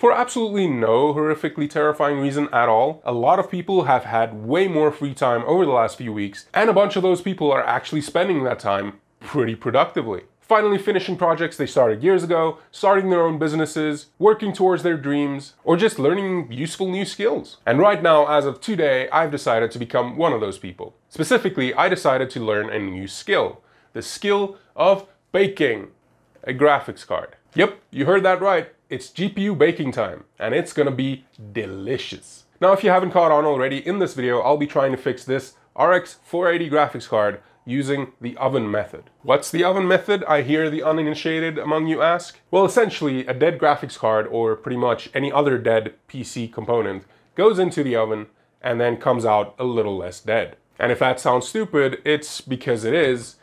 For absolutely no horrifically terrifying reason at all, a lot of people have had way more free time over the last few weeks, and a bunch of those people are actually spending that time pretty productively. Finally finishing projects they started years ago, starting their own businesses, working towards their dreams, or just learning useful new skills. And right now, as of today, I've decided to become one of those people. Specifically, I decided to learn a new skill, the skill of baking a graphics card. Yep, you heard that right. It's GPU baking time, and it's gonna be delicious. Now, if you haven't caught on already, in this video, I'll be trying to fix this RX 480 graphics card using the oven method. What's the oven method, I hear the uninitiated among you ask? Well, essentially, a dead graphics card, or pretty much any other dead PC component, goes into the oven and then comes out a little less dead. And if that sounds stupid, it's because it is,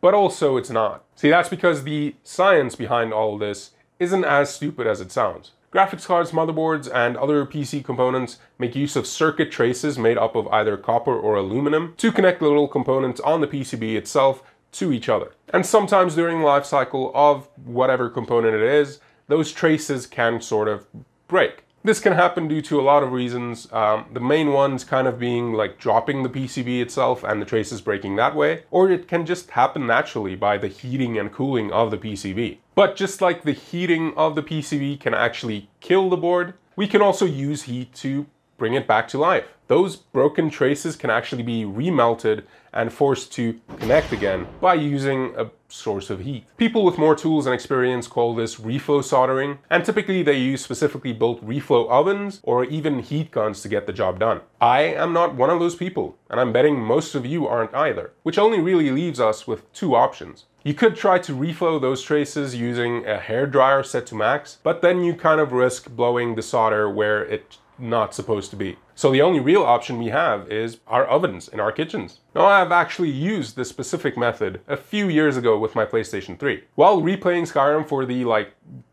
but also it's not. See, that's because the science behind all this isn't as stupid as it sounds. Graphics cards, motherboards, and other PC components make use of circuit traces made up of either copper or aluminum to connect the little components on the PCB itself to each other. And sometimes during the life cycle of whatever component it is, those traces can sort of break. This can happen due to a lot of reasons, the main ones kind of being like dropping the PCB itself and the traces breaking that way, or it can just happen naturally by the heating and cooling of the PCB. But just like the heating of the PCB can actually kill the board, we can also use heat to bring it back to life. Those broken traces can actually be remelted and forced to connect again by using a source of heat. People with more tools and experience call this reflow soldering, and typically they use specifically built reflow ovens or even heat guns to get the job done. I am not one of those people, and I'm betting most of you aren't either, which only really leaves us with two options. You could try to reflow those traces using a hairdryer set to max, but then you kind of risk blowing the solder where it's not supposed to be. So the only real option we have is our ovens in our kitchens. Now, I've actually used this specific method a few years ago with my PlayStation 3. While replaying Skyrim for the,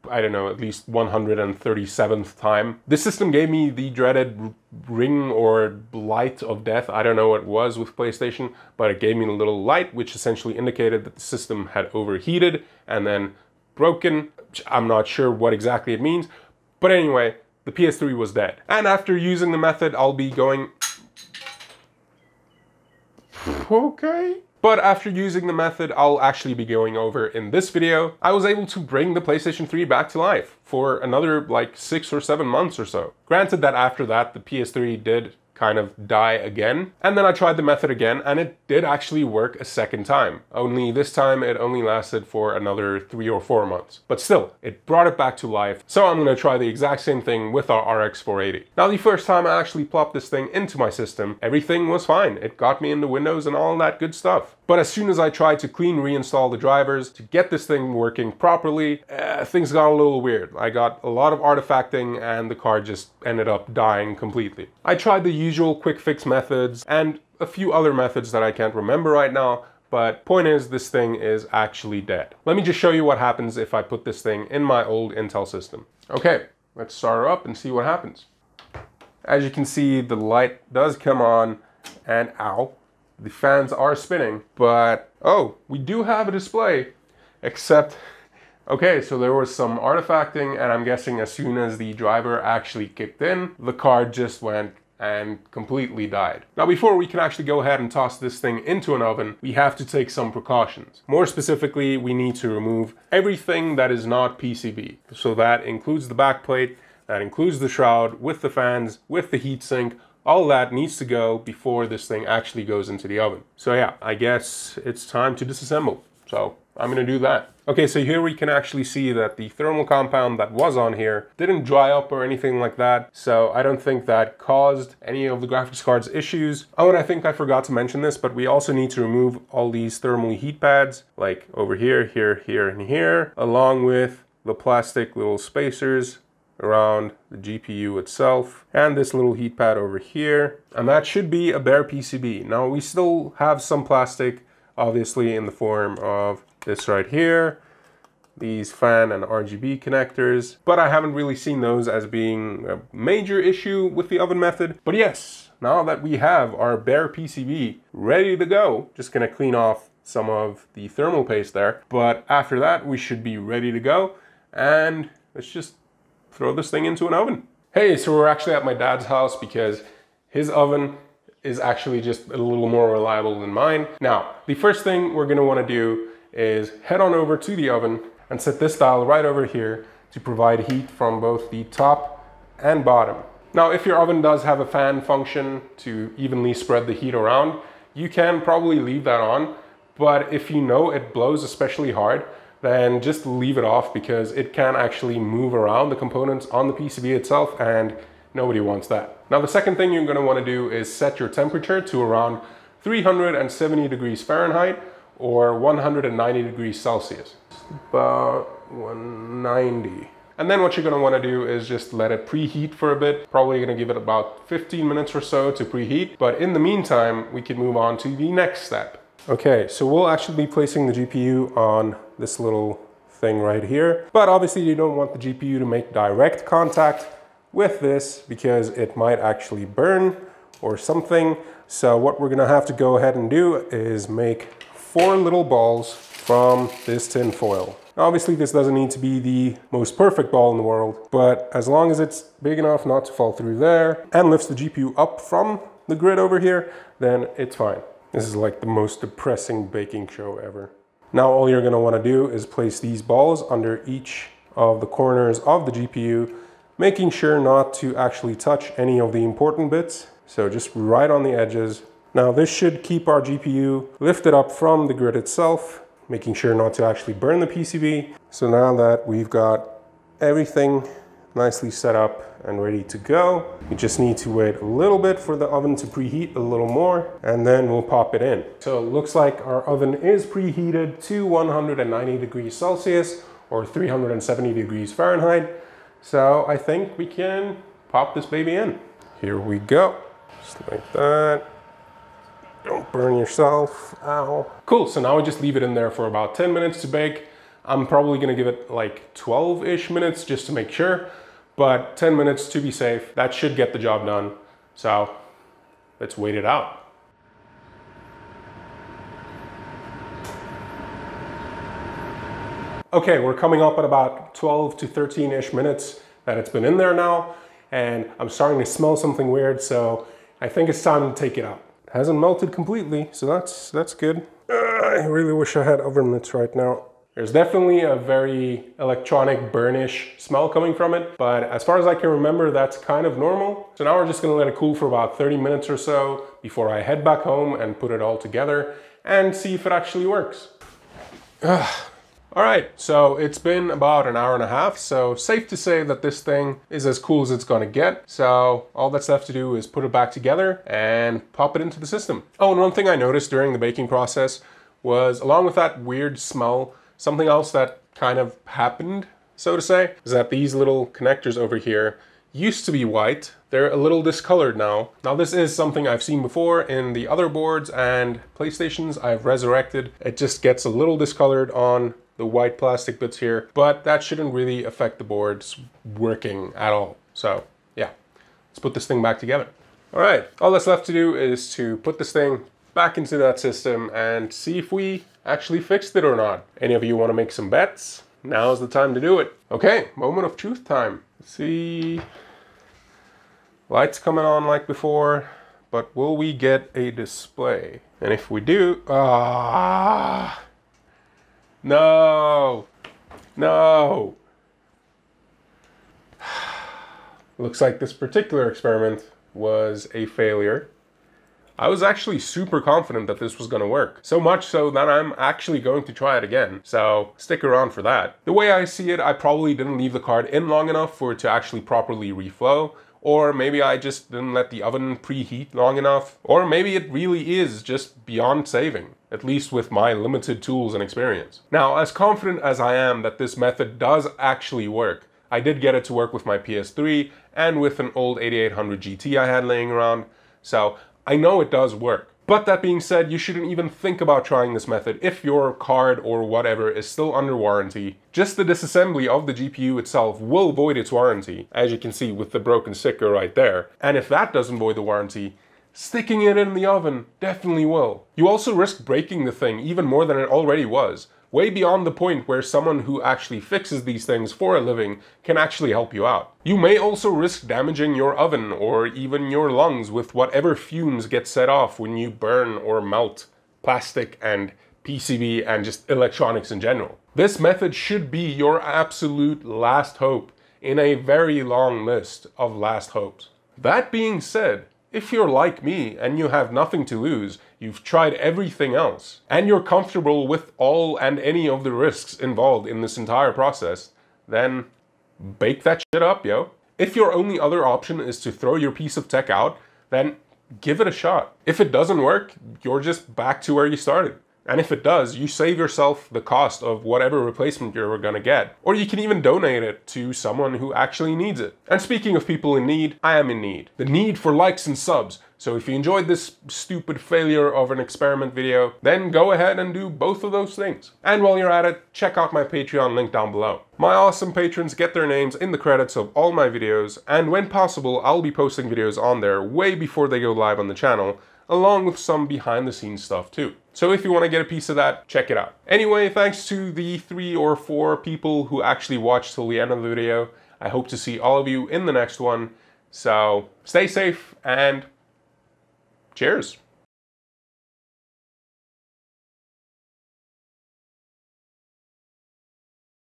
I don't know, at least 137th time, this system gave me the dreaded ring or light of death. I don't know what it was with PlayStation, but it gave me a little light, which essentially indicated that the system had overheated and then broken. I'm not sure what exactly it means, but anyway, the PS3 was dead. And after using the method, I'll be going... okay. But after using the method I'll actually be going over in this video, I was able to bring the PlayStation 3 back to life for another 6 or 7 months or so. Granted that after that, the PS3 did kind of die again. And then I tried the method again, and it did actually work a second time. Only this time it only lasted for another 3 or 4 months. But still, it brought it back to life. So I'm gonna try the exact same thing with our RX 480. Now, the first time I actually plopped this thing into my system, everything was fine. It got me into Windows and all that good stuff. But as soon as I tried to reinstall the drivers to get this thing working properly, things got a little weird. I got a lot of artifacting and the card just ended up dying completely. I tried the usual quick fix methods and a few other methods that I can't remember right now, but point is, this thing is actually dead. Let me just show you what happens if I put this thing in my old Intel system. Okay, let's start her up and see what happens. As you can see, the light does come on and ow. The fans are spinning, but oh, we do have a display, except, okay, so there was some artifacting, and I'm guessing as soon as the driver actually kicked in, the card just went and completely died. Now, before we can actually go ahead and toss this thing into an oven, we have to take some precautions. More specifically, we need to remove everything that is not PCB. So that includes the backplate, that includes the shroud with the fans, with the heatsink. All that needs to go before this thing actually goes into the oven. So yeah, I guess it's time to disassemble. So I'm gonna do that. Okay, so here we can actually see that the thermal compound that was on here didn't dry up or anything like that. So I don't think that caused any of the graphics card's issues. Oh, and I think I forgot to mention this, but we also need to remove all these thermal heat pads, like over here, here, here, and here, along with the plastic little spacers around the GPU itself, and this little heat pad over here, and that should be a bare PCB. Now, we still have some plastic, obviously, in the form of this right here, these fan and RGB connectors, but I haven't really seen those as being a major issue with the oven method. But yes, now that we have our bare PCB ready to go, just gonna clean off some of the thermal paste there, but after that, we should be ready to go, and let's just throw this thing into an oven. Hey, so we're actually at my dad's house because his oven is actually just a little more reliable than mine. Now, the first thing we're gonna wanna do is head on over to the oven and set this dial right over here to provide heat from both the top and bottom. Now, if your oven does have a fan function to evenly spread the heat around, you can probably leave that on, but if you know it blows especially hard, then just leave it off because it can actually move around the components on the PCB itself, and nobody wants that. Now, the second thing you're gonna wanna do is set your temperature to around 370 degrees Fahrenheit or 190 degrees Celsius. It's about 190. And then what you're gonna wanna do is just let it preheat for a bit. Probably gonna give it about 15 minutes or so to preheat, but in the meantime, we can move on to the next step. Okay, so we'll actually be placing the GPU on this little thing right here, but obviously you don't want the GPU to make direct contact with this because it might actually burn or something. So what we're gonna have to go ahead and do is make 4 little balls from this tin foil. Now, obviously this doesn't need to be the most perfect ball in the world, but as long as it's big enough not to fall through there and lifts the GPU up from the grid over here, then it's fine. This is like the most depressing baking show ever. Now all you're gonna wanna do is place these balls under each of the corners of the GPU, making sure not to actually touch any of the important bits. So just right on the edges. Now this should keep our GPU lifted up from the grid itself, making sure not to actually burn the PCB. So now that we've got everything nicely set up and ready to go, you just need to wait a little bit for the oven to preheat a little more, and then we'll pop it in. So it looks like our oven is preheated to 190 degrees Celsius or 370 degrees Fahrenheit. So I think we can pop this baby in. Here we go, just like that. Don't burn yourself, ow. Cool, so now we just leave it in there for about 10 minutes to bake. I'm probably gonna give it like 12-ish minutes just to make sure, but 10 minutes to be safe. That should get the job done. So let's wait it out. Okay, we're coming up at about 12 to 13-ish minutes that it's been in there now, and I'm starting to smell something weird, so I think it's time to take it out. It hasn't melted completely, so that's good. I really wish I had oven mitts right now. There's definitely a very electronic burnish smell coming from it, but as far as I can remember, that's kind of normal. So now we're just gonna let it cool for about 30 minutes or so before I head back home and put it all together and see if it actually works. All right, so it's been about an hour and a half, so safe to say that this thing is as cool as it's gonna get. So all that's left to do is put it back together and pop it into the system. Oh, and one thing I noticed during the baking process was, along with that weird smell, something else that kind of happened, so to say, is that these little connectors over here used to be white. They're a little discolored now. Now this is something I've seen before in the other boards and PlayStations I've resurrected. It just gets a little discolored on the white plastic bits here, but that shouldn't really affect the board's working at all. So yeah, let's put this thing back together. All right, all that's left to do is to put this thing back into that system and see if we actually fixed it or not. Any of you want to make some bets? Now's the time to do it. Okay, moment of truth time. Let's see, lights coming on like before, but will we get a display? And if we do, no, no. Looks like this particular experiment was a failure. I was actually super confident that this was gonna work. So much so that I'm actually going to try it again. So stick around for that. The way I see it, I probably didn't leave the card in long enough for it to actually properly reflow. Or maybe I just didn't let the oven preheat long enough. Or maybe it really is just beyond saving, at least with my limited tools and experience. Now, as confident as I am that this method does actually work, I did get it to work with my PS3 and with an old 8800 GT I had laying around. So I know it does work. But that being said, you shouldn't even think about trying this method if your card or whatever is still under warranty. Just the disassembly of the GPU itself will void its warranty, as you can see with the broken sticker right there. And if that doesn't void the warranty, Sticking it in the oven definitely will. You also risk breaking the thing even more than it already was, way beyond the point where someone who actually fixes these things for a living can actually help you out. You may also risk damaging your oven or even your lungs with whatever fumes get set off when you burn or melt plastic and PCB and just electronics in general. This method should be your absolute last hope in a very long list of last hopes. That being said, if you're like me and you have nothing to lose, you've tried everything else, and you're comfortable with all and any of the risks involved in this entire process, then bake that shit up, yo. If your only other option is to throw your piece of tech out, then give it a shot. If it doesn't work, you're just back to where you started. And if it does, you save yourself the cost of whatever replacement you're gonna get, or you can even donate it to someone who actually needs it. And speaking of people in need, I am in need. The need for likes and subs. So if you enjoyed this stupid failure of an experiment video, then go ahead and do both of those things. And while you're at it, check out my Patreon link down below. My awesome patrons get their names in the credits of all my videos, and when possible, I'll be posting videos on there way before they go live on the channel, along with some behind the scenes stuff too. So if you want to get a piece of that, check it out. Anyway, thanks to the 3 or 4 people who actually watched till the end of the video. I hope to see all of you in the next one. So stay safe and cheers.